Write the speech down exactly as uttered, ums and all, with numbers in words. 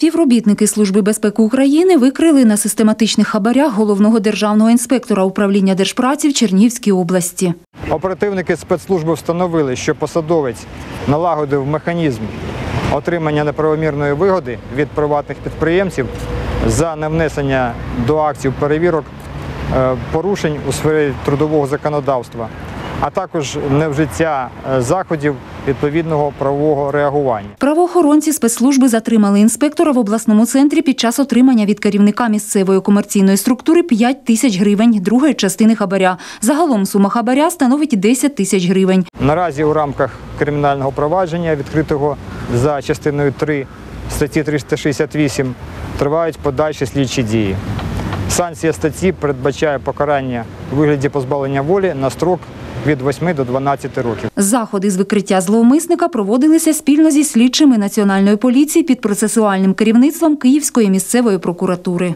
Співробітники Служби безпеки України викрили на систематичних хабарях головного державного інспектора Управління Держпраці в Чернігівській області. Оперативники спецслужби встановили, що посадовець налагодив механізм отримання неправомірної вигоди від приватних підприємців за невнесення до актів перевірок порушень у сфері трудового законодавства, а також невжиття заходів відповідного правового реагування. Правоохоронці спецслужби затримали інспектора в обласному центрі під час отримання від керівника місцевої комерційної структури п'ять тисяч гривень, другої частини хабаря. Загалом сума хабаря становить десять тисяч гривень. Наразі у рамках кримінального провадження, відкритого за частиною три статті триста шістдесят вісім, тривають подальші слідчі дії. Санкція статті передбачає покарання у вигляді позбавлення волі на строк від восьми до дванадцяти років. Заходи з викриття зловмисника проводилися спільно зі слідчими Національної поліції під процесуальним керівництвом Київської місцевої прокуратури.